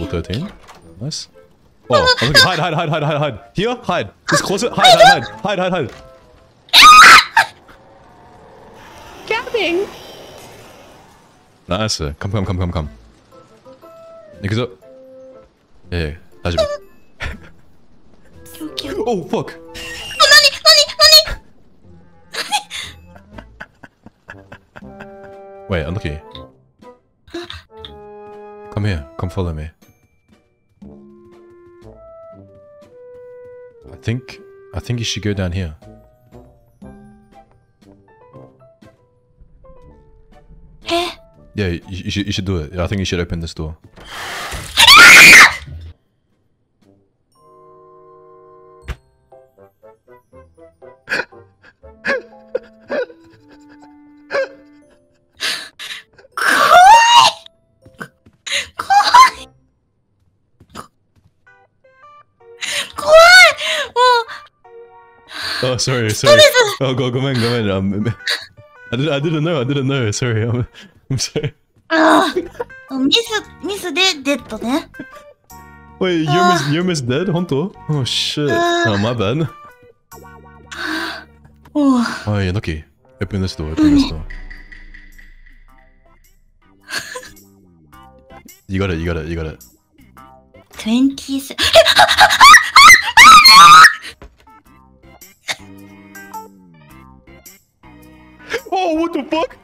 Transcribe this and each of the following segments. level 13. Nice. Oh, I'm looking. Hide. Here, hide. This closet, hide. Gabbing. Nice. Come. Nick is up. Yeah. Oh, fuck. Wait, unlucky. Come here. Come follow me. I think you should go down here. Hey. Yeah, you should do it. I think you should open this door. Oh, sorry. Oh, go man. I didn't know. Sorry, I'm sorry. Miss dead, ne? Wait, you're Miss Dead, honto? Oh shit. Oh, my bad. Oh, yeah, lucky. Open this door. You got it. 20. Oh, what the fuck?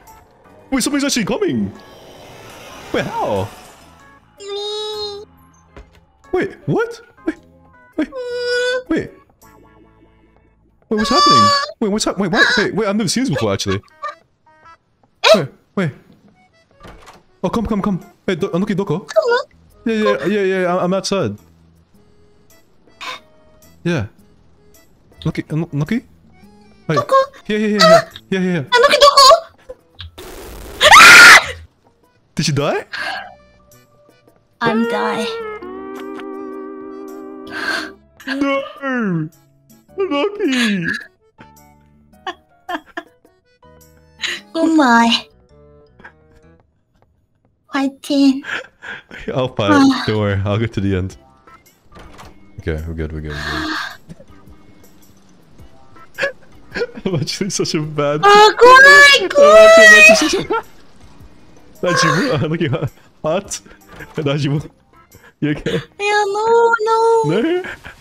Wait, somebody's actually coming. Wait, how? Me. Wait, what? Wait. Wait, what's happening? Wait, I've never seen this before, actually. Wait. Oh, come. Wait, Anuki, doko? Yeah, I'm outside. Yeah. Anuki? Wait. Yeah. Did she die? I'm die. No! Lucky! Oh my. Fighting. I'll fight. Don't worry, I'll get to the end. Okay, we're good. I'm actually such a bad... Oh, God! Najibu, I'm looking hot. Najibu, you okay? Yeah, no.